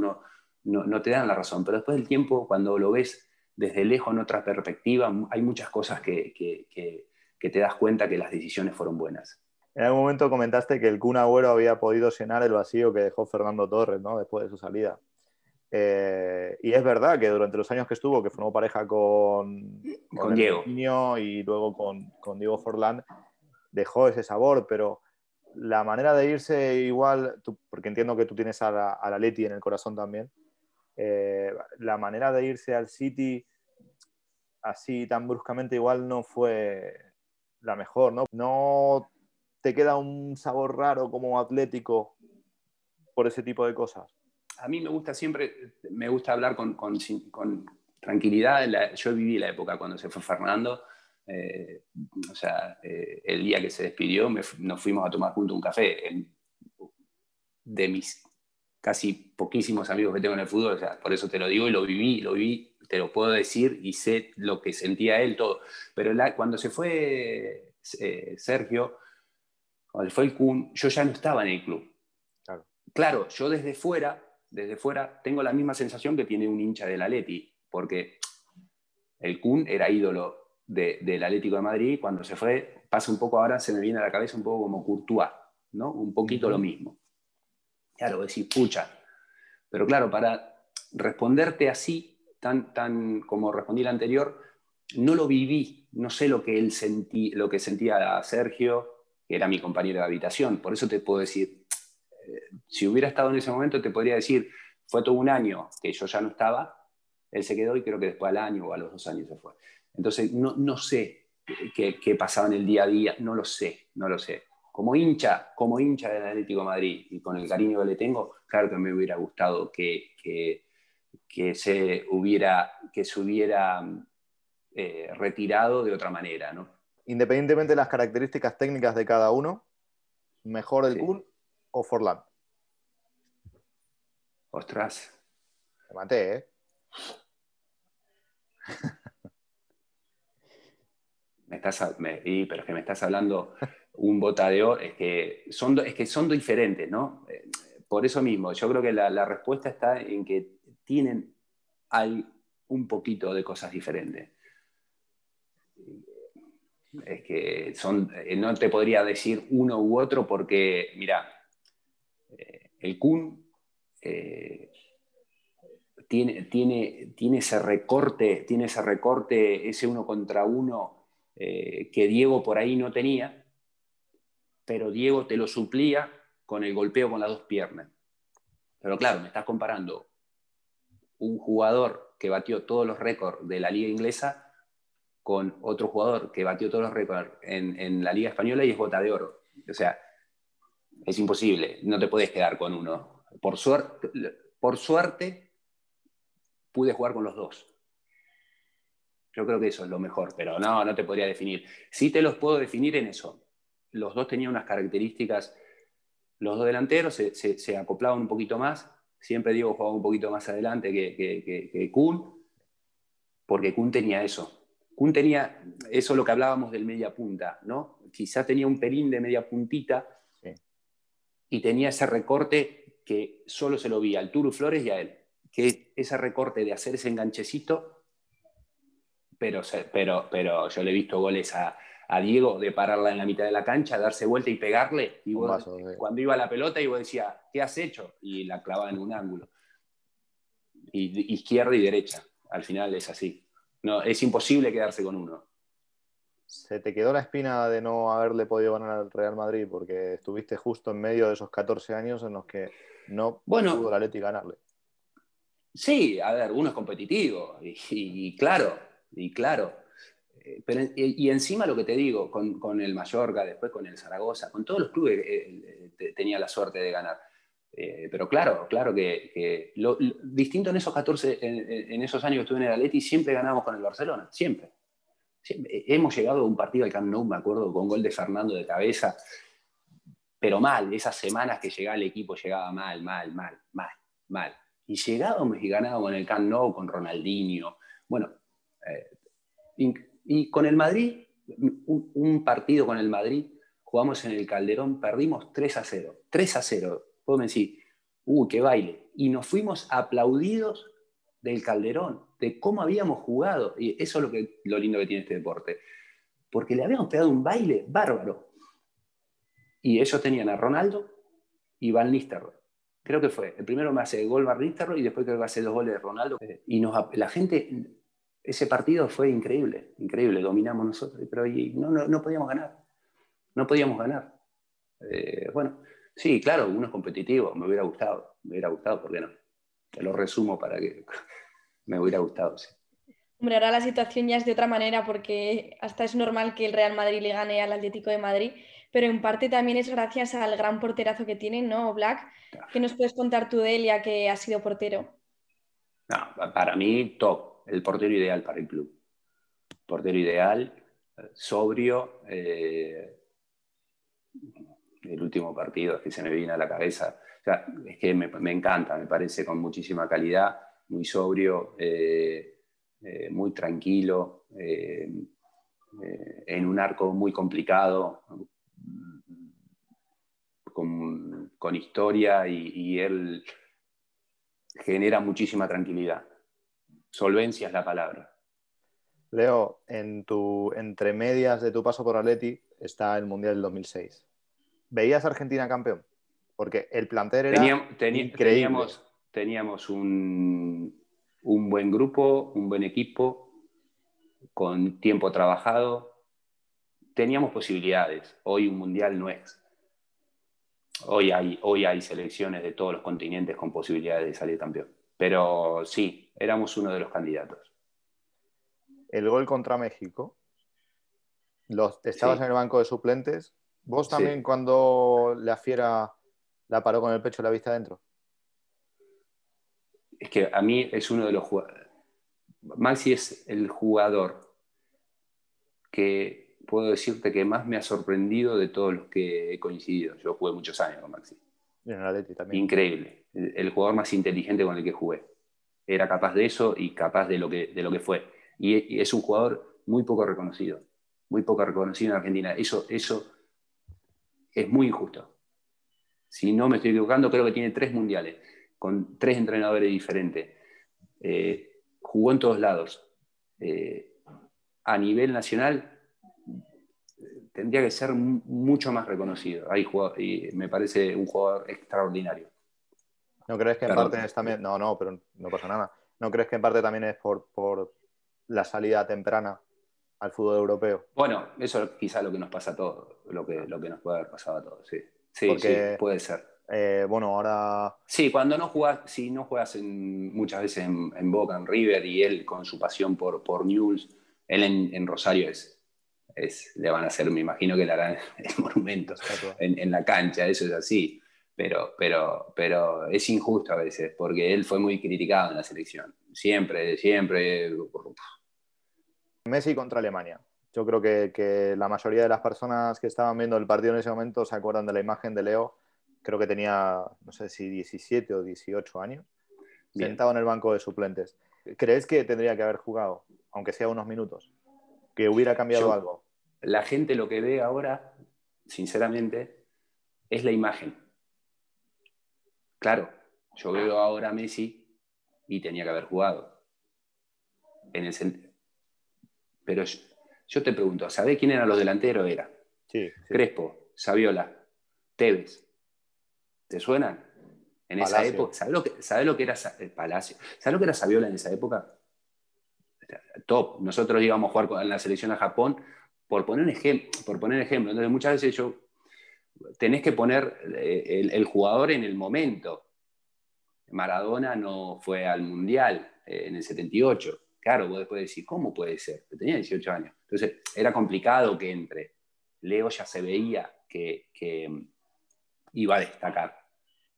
no te dan la razón, pero después del tiempo, cuando lo ves desde lejos, en otra perspectiva, hay muchas cosas que te das cuenta que las decisiones fueron buenas. En algún momento comentaste que el Kun Agüero había podido llenar el vacío que dejó Fernando Torres, ¿no?, después de su salida. Y es verdad que durante los años que estuvo, que formó pareja con Diego y luego con Diego Forlán, dejó ese sabor, pero la manera de irse igual, porque entiendo que tú tienes a la Leti en el corazón también, la manera de irse al City así tan bruscamente igual no fue la mejor, ¿no? ¿No te queda un sabor raro como Atlético por ese tipo de cosas? A mí me gusta hablar con tranquilidad. Yo viví la época cuando se fue Fernando, el día que se despidió nos fuimos a tomar juntos un café. De mis casi poquísimos amigos que tengo en el fútbol, o sea, por eso te lo digo, y lo viví, te lo puedo decir y sé lo que sentía él, todo. Pero cuando se fue Sergio, cuando fue el Kun, yo ya no estaba en el club. Claro, yo desde fuera tengo la misma sensación que tiene un hincha del Atleti, porque el Kun era ídolo del Atlético de Madrid. Cuando se fue, pasa un poco, ahora se me viene a la cabeza un poco como Courtois, ¿no? Un poquito lo mismo. Claro, decís, pucha. Pero claro, para responderte así, tan como respondí el anterior, no lo viví, no sé lo que sentía a Sergio, que era mi compañero de habitación. Por eso te puedo decir, si hubiera estado en ese momento te podría decir, fue todo un año que yo ya no estaba, él se quedó y creo que después al año o a los 2 años se fue. Entonces no sé qué pasaba en el día a día, no lo sé. Como hincha del Atlético de Madrid y con el cariño que le tengo, claro que me hubiera gustado que se hubiera retirado de otra manera, ¿no? Independientemente de las características técnicas de cada uno, ¿mejor el Kun o Forlán? Ostras. Te maté, ¿eh? Pero es que me estás hablando un bota de oro. Es que son diferentes, ¿no? Por eso mismo, yo creo que la respuesta está en que tienen un poquito de cosas diferentes. Es que no te podría decir uno u otro porque, mira, el Kun tiene ese recorte, ese uno contra uno que Diego por ahí no tenía, pero Diego te lo suplía con el golpeo con las dos piernas. Pero claro, me estás comparando un jugador que batió todos los récords de la liga inglesa con otro jugador que batió todos los récords en la Liga Española y es bota de oro. O sea, es imposible, no te podés quedar con uno. Por suerte, pude jugar con los dos. Yo creo que eso es lo mejor, pero no te podría definir. Sí te los puedo definir en eso. Los dos tenían unas características, los dos delanteros se acoplaban un poquito más, siempre Diego jugaba un poquito más adelante que Kun, porque Kun tenía eso. Kun tenía eso, lo que hablábamos del media punta, ¿no? Quizá tenía un pelín de media puntita, sí, y tenía ese recorte que solo se lo vi al Turu Flores y a él, que ese recorte de hacer ese enganchecito, pero yo le he visto goles a Diego de pararla en la mitad de la cancha, darse vuelta y pegarle, y vos, cuando iba la pelota y vos decías, ¿qué has hecho? Y la clavaba en un ángulo. Y izquierda y derecha, al final es así. No, es imposible quedarse con uno. ¿Se te quedó la espina de no haberle podido ganar al Real Madrid? Porque estuviste justo en medio de esos 14 años en los que no pudo el Atleti ganarle. Sí, a ver, uno es competitivo. Y claro. Pero, y encima lo que te digo, con el Mallorca, después con el Zaragoza, con todos los clubes tenía la suerte de ganar. Pero claro que lo distinto en esos 14, en esos años que estuve en el Atleti, siempre ganamos con el Barcelona, siempre. Hemos llegado a un partido al Camp Nou, me acuerdo, con gol de Fernando de cabeza, pero mal, esas semanas que llegaba el equipo, llegaba mal. Y llegábamos y ganábamos en el Camp Nou con Ronaldinho. Bueno, y con el Madrid, un partido con el Madrid, jugamos en el Calderón, perdimos 3-0. 3-0. Vos me decís, qué baile. Y nos fuimos aplaudidos del Calderón, de cómo habíamos jugado. Y eso es lo lindo que tiene este deporte. Porque le habíamos pegado un baile bárbaro. Y ellos tenían a Ronaldo y Van Nilstelrooy. Creo que fue. El primero me hace el gol Van Nilstelrooy y después creo que hace 2 goles de Ronaldo. Y la gente... Ese partido fue increíble, increíble, dominamos nosotros, pero no podíamos ganar, bueno, sí, claro, uno es competitivo, me hubiera gustado, ¿por qué no? Te lo resumo para que me hubiera gustado, sí. Hombre, ahora la situación ya es de otra manera porque hasta es normal que el Real Madrid le gane al Atlético de Madrid, pero en parte también es gracias al gran porterazo que tienen, ¿no, Black? Claro. ¿Qué nos puedes contar tú de él ya que has sido portero? No, para mí, top. El portero ideal para el club. Portero ideal, sobrio. El último partido que se me viene a la cabeza. O sea, es que me encanta, me parece con muchísima calidad, muy sobrio, muy tranquilo, en un arco muy complicado, con historia y él genera muchísima tranquilidad. Solvencia es la palabra. Leo, en tu entre medias de tu paso por Atleti está el Mundial del 2006. ¿Veías a Argentina campeón? Porque el plantel era increíble. Teníamos un buen grupo, un buen equipo, con tiempo trabajado. Teníamos posibilidades. Hoy un Mundial no es. Hoy hay selecciones de todos los continentes con posibilidades de salir campeón. Pero sí, éramos uno de los candidatos. El gol contra México, estabas en el banco de suplentes. ¿Vos también cuando la Fiera la paró con el pecho y la viste adentro? Es que a mí es uno de los jugadores. Maxi es el jugador que puedo decirte que más me ha sorprendido de todos los que he coincidido. Yo jugué muchos años con Maxi. Y en el Atleti también. Increíble. El jugador más inteligente con el que jugué. Era capaz de eso y capaz de lo que fue. Y es un jugador muy poco reconocido en Argentina. Eso es muy injusto. Si no me estoy equivocando, creo que tiene 3 mundiales, con 3 entrenadores diferentes. Jugó en todos lados. A nivel nacional tendría que ser mucho más reconocido. Y me parece un jugador extraordinario. ¿No crees que en parte es también... No, pero no pasa nada. ¿No crees que en parte también es por la salida temprana al fútbol europeo? Bueno, eso quizá lo que nos pasa a todos, lo que nos puede haber pasado a todos, sí. Sí, porque, sí, puede ser. Bueno, ahora... Sí, cuando no jugás, si no juegas muchas veces en Boca, en River, y él con su pasión por Newell's, él en Rosario le van a hacer, me imagino que le harán el monumento en la cancha, eso es así. Pero es injusto a veces, porque él fue muy criticado en la selección. Siempre. Messi contra Alemania. Yo creo que la mayoría de las personas que estaban viendo el partido en ese momento se acuerdan de la imagen de Leo. Creo que tenía, no sé si 17 o 18 años, sentado en el banco de suplentes. ¿Crees que tendría que haber jugado, aunque sea unos minutos? ¿Que hubiera cambiado algo? La gente lo que ve ahora, sinceramente, es la imagen. Claro, yo veo ahora a Messi y tenía que haber jugado. Pero yo te pregunto, ¿sabés quién eran los delanteros? Sí. Crespo, Saviola, Tevez. ¿Te suenan? En Palacio. Esa época. ¿Sabés lo que era Palacio? ¿Sabés lo que era Saviola en esa época? Top. Nosotros íbamos a jugar en la selección a Japón, por poner ejemplo. Entonces muchas veces yo... Tenés que poner el jugador en el momento. Maradona no fue al Mundial en el 78. Claro, vos después decís, ¿cómo puede ser? Tenía 18 años. Entonces, era complicado que entre. Leo ya se veía que iba a destacar.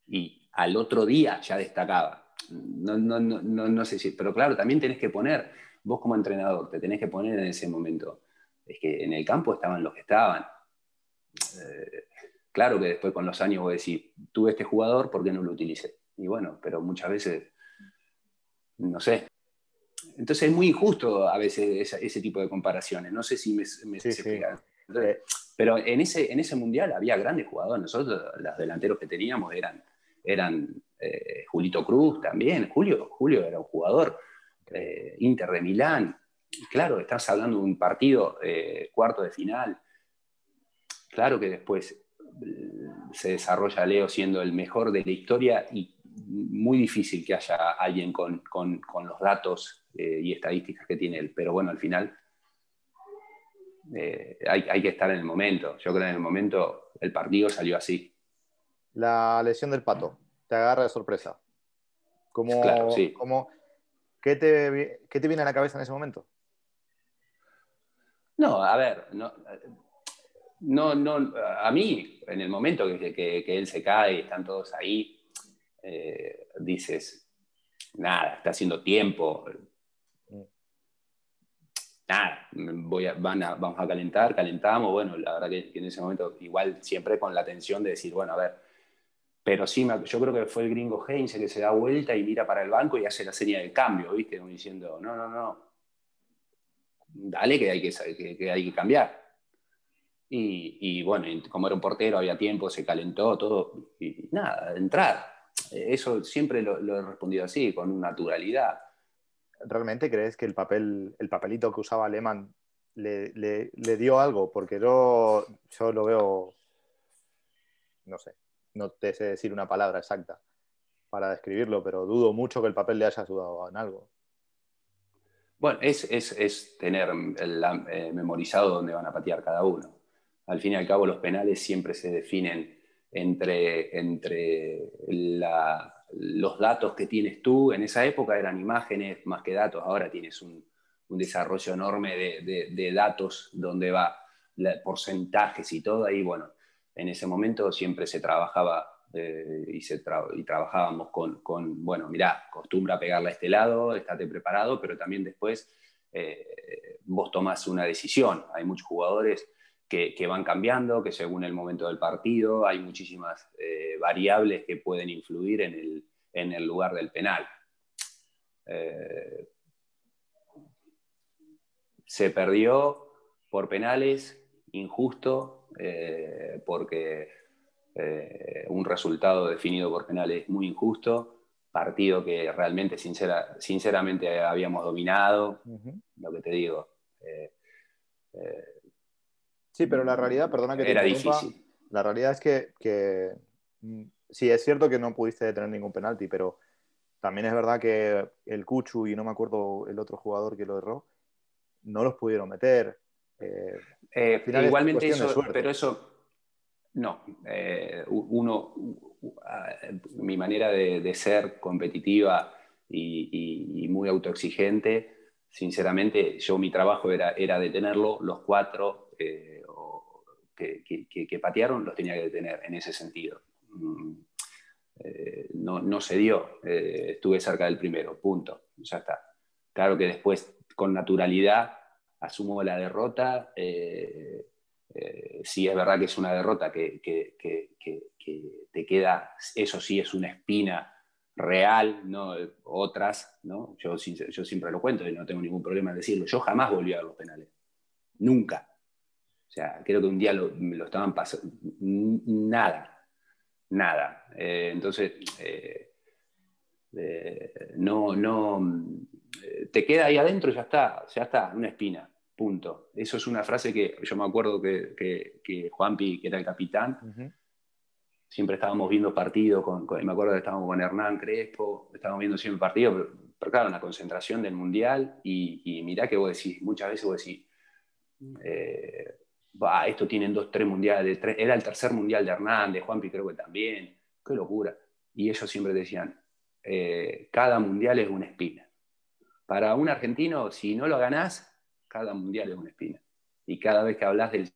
Y al otro día ya destacaba. No sé si... Pero claro, también tenés que poner... Vos como entrenador te tenés que poner en ese momento. Es que en el campo estaban los que estaban. Claro que después con los años voy a decir, tuve este jugador, ¿por qué no lo utilicé? Y bueno, pero muchas veces, no sé. Entonces es muy injusto a veces ese tipo de comparaciones. No sé si me explican. Entonces, pero en ese mundial había grandes jugadores. Nosotros, los delanteros que teníamos eran Julito Cruz también. Julio era un jugador, Inter de Milán. Claro, estás hablando de un partido cuarto de final. Claro que después se desarrolla Leo siendo el mejor de la historia y muy difícil que haya alguien con los datos y estadísticas que tiene él. Pero bueno, al final hay que estar en el momento. Yo creo que en el momento el partido salió así. La lesión del Pato te agarra de sorpresa. Claro, sí. ¿Qué te viene a la cabeza en ese momento? No, a ver, no, a mí, en el momento que él se cae y están todos ahí, dices, nada, está haciendo tiempo, nada, vamos a calentamos, bueno, la verdad que en ese momento igual siempre con la tensión de decir, bueno, a ver, pero sí, yo creo que fue el gringo Heinze que se da vuelta y mira para el banco y hace la seña del cambio, ¿viste? Como diciendo, no, dale que hay que cambiar. Y bueno, como era un portero, había tiempo, se calentó todo, y nada, entrar. Eso siempre lo he respondido así, con naturalidad. ¿Realmente crees que el papelito que usaba Lehmann le dio algo? Porque yo lo veo, no sé, no te sé decir una palabra exacta para describirlo, pero dudo mucho que el papel le haya ayudado en algo. Bueno, es tener memorizado dónde van a patear cada uno. Al fin y al cabo, los penales siempre se definen entre los datos que tienes tú. En esa época eran imágenes más que datos. Ahora tienes un desarrollo enorme de datos donde va porcentajes y todo. Y bueno, en ese momento siempre se trabajaba y trabajábamos con bueno, mirá, acostumbra pegarla a este lado, estate preparado, pero también después vos tomás una decisión. Hay muchos jugadores que van cambiando, que según el momento del partido hay muchísimas variables que pueden influir en el lugar del penal. Se perdió por penales, injusto, porque un resultado definido por penales es muy injusto, partido que realmente sinceramente habíamos dominado, lo que te digo. Sí, pero la realidad, perdona que te interrumpa, la realidad es que sí, es cierto que no pudiste detener ningún penalti, pero también es verdad que el Cuchu y no me acuerdo el otro jugador que lo erró, no los pudieron meter. Al final igualmente eso, pero eso no. Mi manera de ser competitiva y muy autoexigente, sinceramente, yo mi trabajo era detenerlo, los cuatro que patearon los tenía que detener en ese sentido. No se dio, estuve cerca del primero, punto, ya está. Claro que después con naturalidad asumo la derrota, sí es verdad que es una derrota que te queda, eso sí es una espina real, ¿no? Otras, ¿no? Yo siempre lo cuento y no tengo ningún problema en decirlo, yo jamás volví a ver los penales, nunca. O sea, creo que un día lo estaban pasando. Nada. Entonces, no, te queda ahí adentro y ya está, una espina, punto. Eso es una frase que yo me acuerdo que Juanpi, que era el capitán, siempre estábamos viendo partidos, me acuerdo que estábamos con Hernán Crespo, estábamos viendo siempre partidos, pero claro, una concentración del Mundial, y mirá que vos decís, muchas veces vos decís, esto tienen 2, 3 mundiales, era el tercer mundial de Hernández, Juanpi creo que también, qué locura. Y ellos siempre decían, cada mundial es una espina. Para un argentino, si no lo ganás, cada mundial es una espina. Y cada vez que hablas del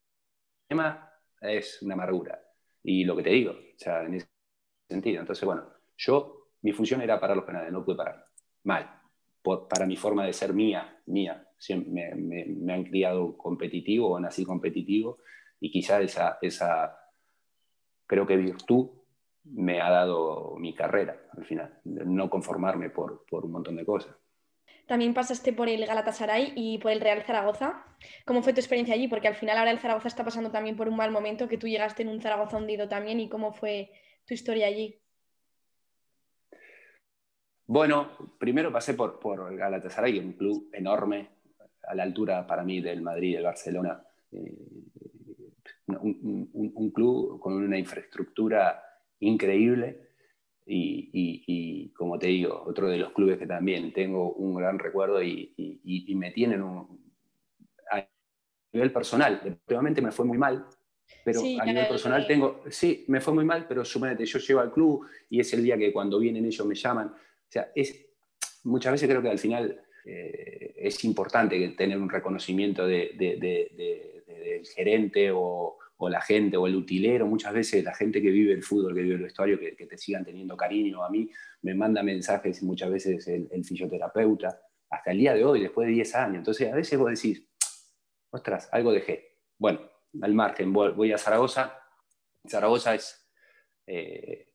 tema, es una amargura. Y lo que te digo, o sea, en ese sentido. Entonces, bueno, mi función era parar los penales, no pude parar. Mal. Para mi forma de ser mía. Me han criado competitivo o nací competitivo y quizá esa creo que virtud me ha dado mi carrera al final, no conformarme por un montón de cosas. También pasaste por el Galatasaray y por el Real Zaragoza. ¿Cómo fue tu experiencia allí? Porque al final ahora el Zaragoza está pasando también por un mal momento, que tú llegaste en un Zaragoza hundido también. ¿Y cómo fue tu historia allí? Bueno, primero pasé por el Galatasaray, un club enorme, a la altura para mí del Madrid y del Barcelona. Un club con una infraestructura increíble. Y como te digo, otro de los clubes que también tengo un gran recuerdo y me tienen a nivel personal, deportivamente me fue muy mal, pero sí, a nivel personal que... me fue muy mal, pero sumamente, yo llego al club y es el día que cuando vienen ellos me llaman, o sea, muchas veces creo que al final es importante tener un reconocimiento del gerente o la gente, o el utilero. Muchas veces la gente que vive el fútbol, que vive el vestuario, que te sigan teniendo cariño. A mí me manda mensajes muchas veces el fisioterapeuta, hasta el día de hoy, después de 10 años. Entonces a veces vos decís, ostras, algo dejé. Bueno, al margen, voy a Zaragoza. Zaragoza es el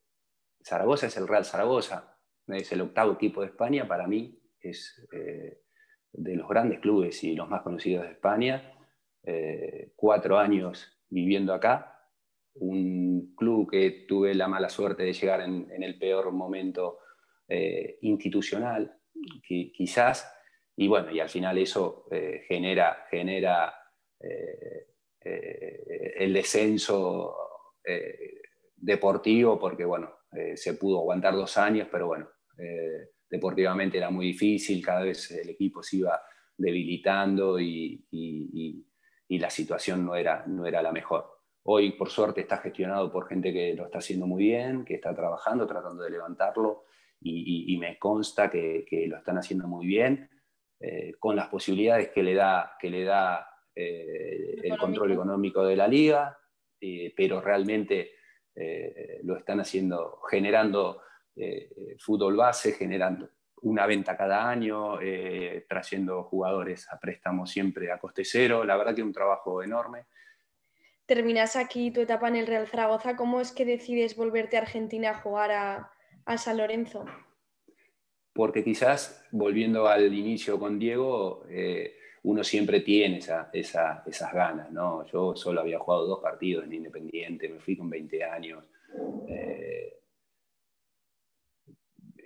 Real Zaragoza, es el octavo equipo de España, para mí es de los grandes clubes y los más conocidos de España. 4 años viviendo acá, un club que tuve la mala suerte de llegar en el peor momento institucional, quizás, y bueno, y al final eso genera el descenso deportivo, porque bueno, se pudo aguantar 2 años, pero bueno, deportivamente era muy difícil, cada vez el equipo se iba debilitando y la situación no era la mejor. Hoy, por suerte, está gestionado por gente que lo está haciendo muy bien, que está trabajando, tratando de levantarlo, y me consta que lo están haciendo muy bien, con las posibilidades que le da el control económico de la liga, pero realmente lo están haciendo, generando fútbol base, generando una venta cada año, trayendo jugadores a préstamo siempre a coste cero. La verdad que un trabajo enorme. Terminás aquí tu etapa en el Real Zaragoza. ¿Cómo es que decides volverte a Argentina a jugar a San Lorenzo? Porque quizás, volviendo al inicio con Diego, uno siempre tiene esas ganas, ¿no? Yo solo había jugado 2 partidos en Independiente, me fui con 20 años.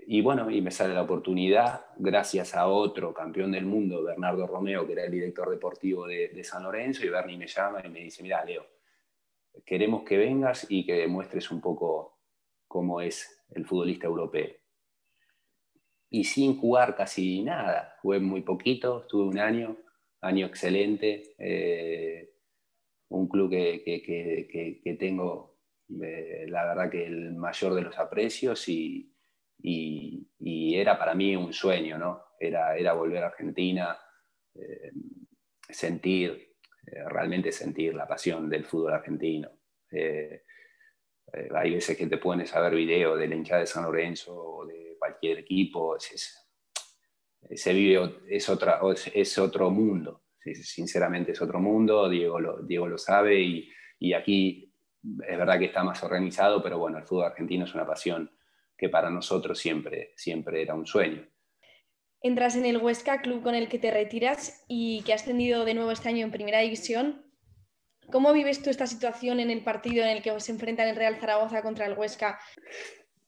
Y bueno, y me sale la oportunidad, gracias a otro campeón del mundo, Bernardo Romeo, que era el director deportivo de San Lorenzo, y Berni me llama y me dice, mirá, Leo, queremos que vengas y que demuestres un poco cómo es el futbolista europeo. Y sin jugar casi nada, jugué muy poquito, estuve un año excelente, un club que tengo, la verdad que el mayor de los aprecios, y era para mí un sueño, ¿no? Era volver a Argentina, realmente sentir la pasión del fútbol argentino. Hay veces que te pones a ver videos de la hinchada de San Lorenzo o de cualquier equipo, es otro mundo, sinceramente es otro mundo. Diego lo sabe, y aquí es verdad que está más organizado, pero bueno, el fútbol argentino es una pasión que para nosotros siempre era un sueño. Entras en el Huesca, club con el que te retiras y que has ascendido de nuevo este año en Primera División. ¿Cómo vives tú esta situación en el partido en el que se enfrentan el Real Zaragoza contra el Huesca?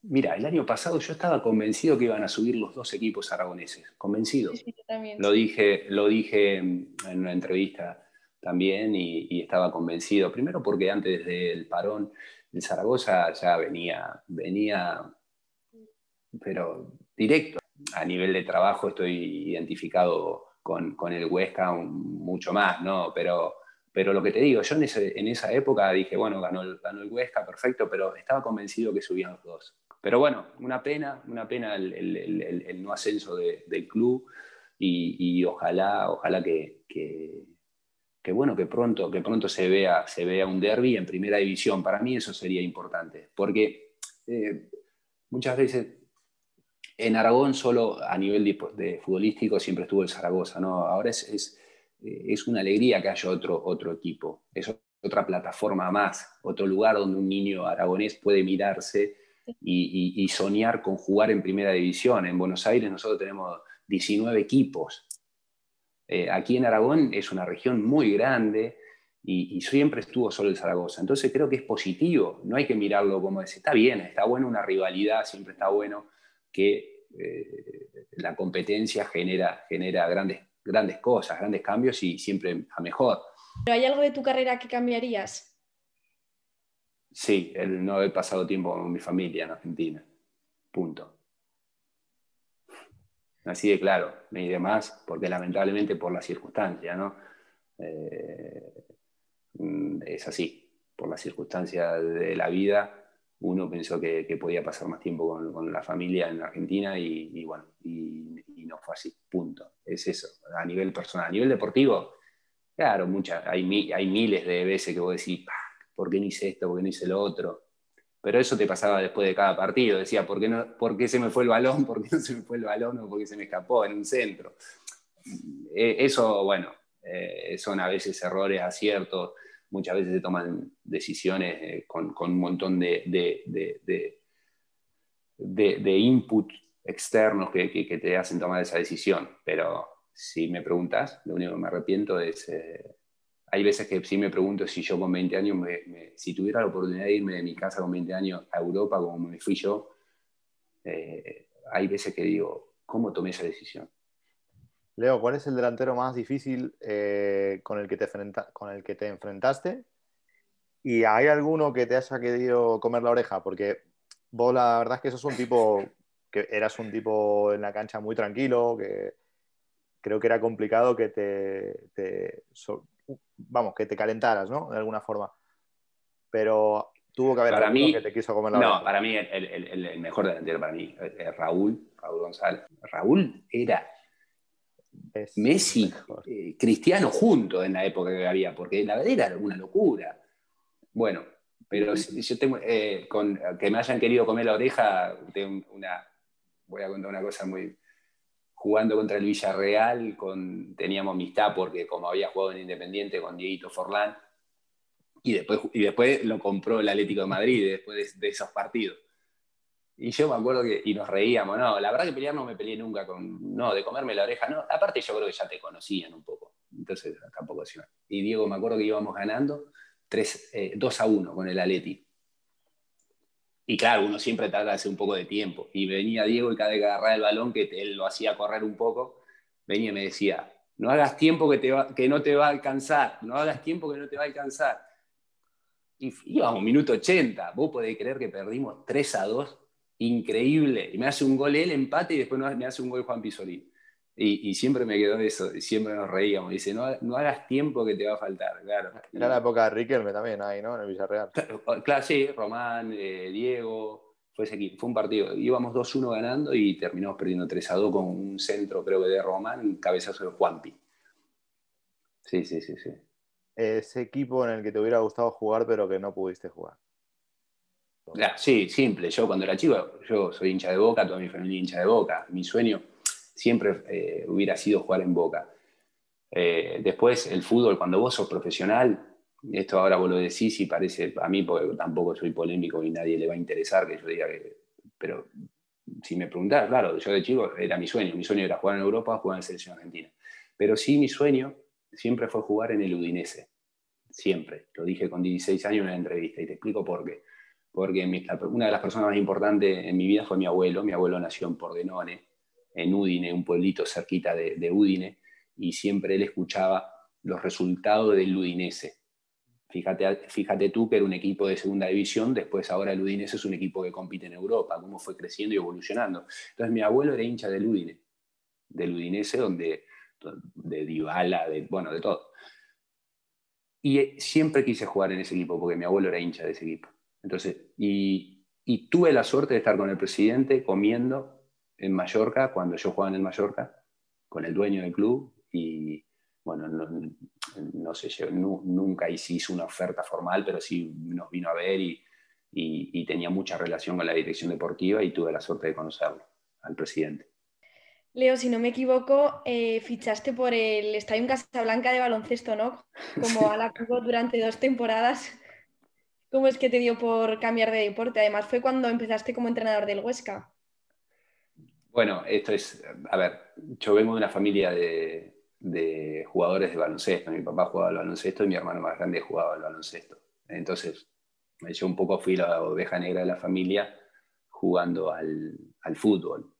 Mira, el año pasado yo estaba convencido que iban a subir los 2 equipos aragoneses. Convencido. Sí, yo también. Lo dije en una entrevista también, y estaba convencido. Primero porque antes del parón, el Zaragoza ya venía pero directo. A nivel de trabajo estoy identificado con el Huesca mucho más, ¿no? Pero lo que te digo, yo en esa época dije, bueno, ganó el Huesca, perfecto, pero estaba convencido que subían los 2. Pero bueno, una pena el no ascenso del club, y ojalá que bueno, que pronto se vea un derbi en Primera División. Para mí eso sería importante, porque muchas veces en Aragón, solo a nivel de futbolístico, siempre estuvo el Zaragoza, ¿no? Ahora es una alegría que haya otro equipo, es otra plataforma más, otro lugar donde un niño aragonés puede mirarse y soñar con jugar en Primera División. En Buenos Aires nosotros tenemos 19 equipos. Aquí en Aragón es una región muy grande y siempre estuvo solo el Zaragoza. Entonces creo que es positivo, no hay que mirarlo como decir, está bien, está bueno una rivalidad, siempre está bueno que la competencia genera grandes cosas, grandes cambios y siempre a mejor. ¿Pero hay algo de tu carrera que cambiarías? Sí, el no haber pasado tiempo con mi familia en Argentina. Punto. Así de claro, me iré más, porque lamentablemente por las circunstancias, ¿no? Es así, por las circunstancias de la vida, uno pensó que podía pasar más tiempo con la familia en Argentina y bueno, y no fue así, punto. Es eso, a nivel personal. A nivel deportivo, claro, hay miles de veces que vos decís, ¿por qué no hice esto? ¿Por qué no hice lo otro? Pero eso te pasaba después de cada partido. Decía, ¿por qué se me fue el balón? ¿Por qué no se me fue el balón? ¿O por qué se me escapó en un centro? Eso, bueno, son a veces errores, aciertos. Muchas veces se toman decisiones con un montón de input externos que te hacen tomar esa decisión. Pero si me preguntas, lo único que me arrepiento es... Hay veces que sí me pregunto si yo con 20 años, si tuviera la oportunidad de irme de mi casa con 20 años a Europa como me fui yo, hay veces que digo, ¿cómo tomé esa decisión? Leo, ¿cuál es el delantero más difícil con el que te enfrentaste? ¿Y hay alguno que te haya querido comer la oreja? Porque vos la verdad es que sos un tipo, que eras un tipo en la cancha muy tranquilo, que creo que era complicado que te calentaras, ¿no? De alguna forma. Pero tuvo que haber algo que te quiso comer la oreja. No, para mí el mejor delantero para mí es Raúl González. Raúl era Messi, Cristiano juntos en la época que había, porque la verdad era una locura. Bueno, pero si yo tengo que me hayan querido comer la oreja, voy a contar una cosa muy... Jugando contra el Villarreal, teníamos amistad porque como había jugado en Independiente con Diego Forlán, y después lo compró el Atlético de Madrid después de esos partidos. Y yo me acuerdo que nos reíamos, no, la verdad que pelear no me peleé nunca de comerme la oreja, no, aparte yo creo que ya te conocían un poco, entonces tampoco así. Y Diego, me acuerdo que íbamos ganando 2-1 con el Atleti. Y claro, uno siempre tarda hace un poco de tiempo. Y venía Diego y cada vez que agarraba el balón, que él lo hacía correr un poco, venía y me decía, no hagas tiempo que no te va a alcanzar, no hagas tiempo que no te va a alcanzar. Y íbamos, minuto 80, vos podés creer que perdimos 3-2, increíble. Y me hace un gol él, empate, y después me hace un gol Juan Pizolín. Y siempre me quedó eso, siempre nos reíamos. Dice, no hagas tiempo que te va a faltar, claro. Era la época de Riquelme también ahí, ¿no? En el Villarreal. Claro, sí, Román, Diego, fue un partido. Íbamos 2-1 ganando y terminamos perdiendo 3-2 con un centro, creo que de Román, un cabezazo de Juanpi. Sí. Ese equipo en el que te hubiera gustado jugar, pero que no pudiste jugar. Claro, sí, simple. Yo cuando era chico, yo soy hincha de Boca, toda mi familia hincha de Boca. Mi sueño... siempre hubiera sido jugar en Boca. Después, el fútbol, cuando vos sos profesional, esto ahora vos lo decís y parece, a mí porque tampoco soy polémico y nadie le va a interesar que yo diga que... Pero si me preguntás, claro, yo de chico era mi sueño era jugar en Europa, jugar en la selección argentina. Pero sí, mi sueño siempre fue jugar en el Udinese, siempre. Lo dije con 16 años en una entrevista y te explico por qué. Porque una de las personas más importantes en mi vida fue mi abuelo nació en Pordenone, en Udine, un pueblito cerquita de Udine, y siempre él escuchaba los resultados del Udinese. Fíjate tú que era un equipo de segunda división, después ahora el Udinese es un equipo que compite en Europa, cómo fue creciendo y evolucionando. Entonces mi abuelo era hincha del Udine, del Udinese, de Dybala, bueno, de todo. Y siempre quise jugar en ese equipo, porque mi abuelo era hincha de ese equipo. Entonces, y tuve la suerte de estar con el presidente comiendo en Mallorca, cuando yo jugaba en el Mallorca, con el dueño del club, y bueno, nunca hizo una oferta formal, pero sí nos vino a ver y tenía mucha relación con la dirección deportiva y tuve la suerte de conocerlo, al presidente. Leo, si no me equivoco, fichaste por el Estadio Casablanca de baloncesto, ¿no? Como ala pívot durante 2 temporadas. ¿Cómo es que te dio por cambiar de deporte? Además, fue cuando empezaste como entrenador del Huesca. Bueno, esto es, a ver, yo vengo de una familia de jugadores de baloncesto. Mi papá jugaba al baloncesto y mi hermano más grande jugaba al baloncesto. Entonces, yo un poco fui la oveja negra de la familia jugando al fútbol.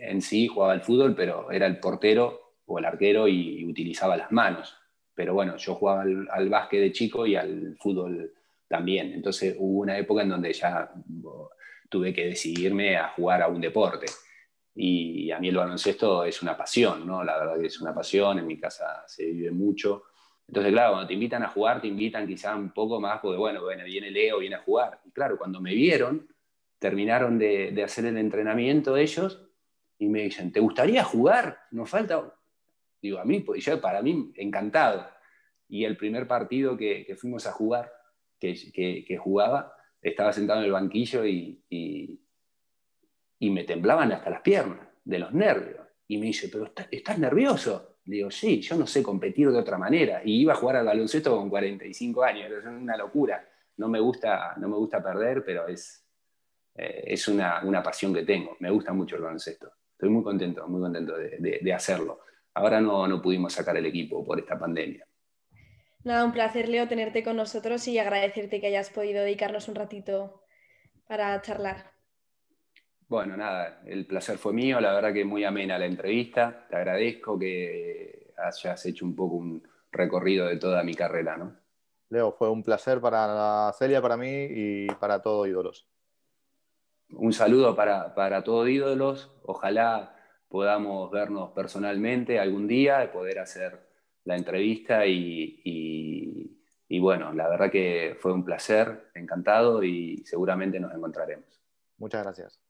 En sí jugaba al fútbol, pero era el portero o el arquero y utilizaba las manos. Pero bueno, yo jugaba al básquet de chico y al fútbol también. Entonces hubo una época en donde ya tuve que decidirme a jugar a un deporte. Y a mí el baloncesto es una pasión, ¿no? La verdad que es una pasión, en mi casa se vive mucho. Entonces, claro, cuando te invitan a jugar, te invitan quizá un poco más, porque bueno, viene Leo, viene a jugar. Y claro, cuando me vieron, terminaron de hacer el entrenamiento ellos y me dicen, ¿te gustaría jugar? ¿Nos falta...? Digo, a mí, pues, yo, para mí, encantado. Y el primer partido que fuimos a jugar, que jugaba, estaba sentado en el banquillo y me temblaban hasta las piernas, de los nervios. Y me dice, ¿pero estás nervioso? Le digo, sí, yo no sé competir de otra manera. Y iba a jugar al baloncesto con 45 años, es una locura. No me gusta perder, pero es una pasión que tengo. Me gusta mucho el baloncesto. Estoy muy contento de hacerlo. Ahora no pudimos sacar el equipo por esta pandemia. Nada, un placer, Leo, tenerte con nosotros y agradecerte que hayas podido dedicarnos un ratito para charlar. Bueno, nada, el placer fue mío, la verdad que muy amena la entrevista. Te agradezco que hayas hecho un poco un recorrido de toda mi carrera, ¿no? Leo, fue un placer para Celia, para mí y para todo Ídolos. Un saludo para todo Ídolos. Ojalá podamos vernos personalmente algún día, poder hacer la entrevista y bueno, la verdad que fue un placer, encantado y seguramente nos encontraremos. Muchas gracias.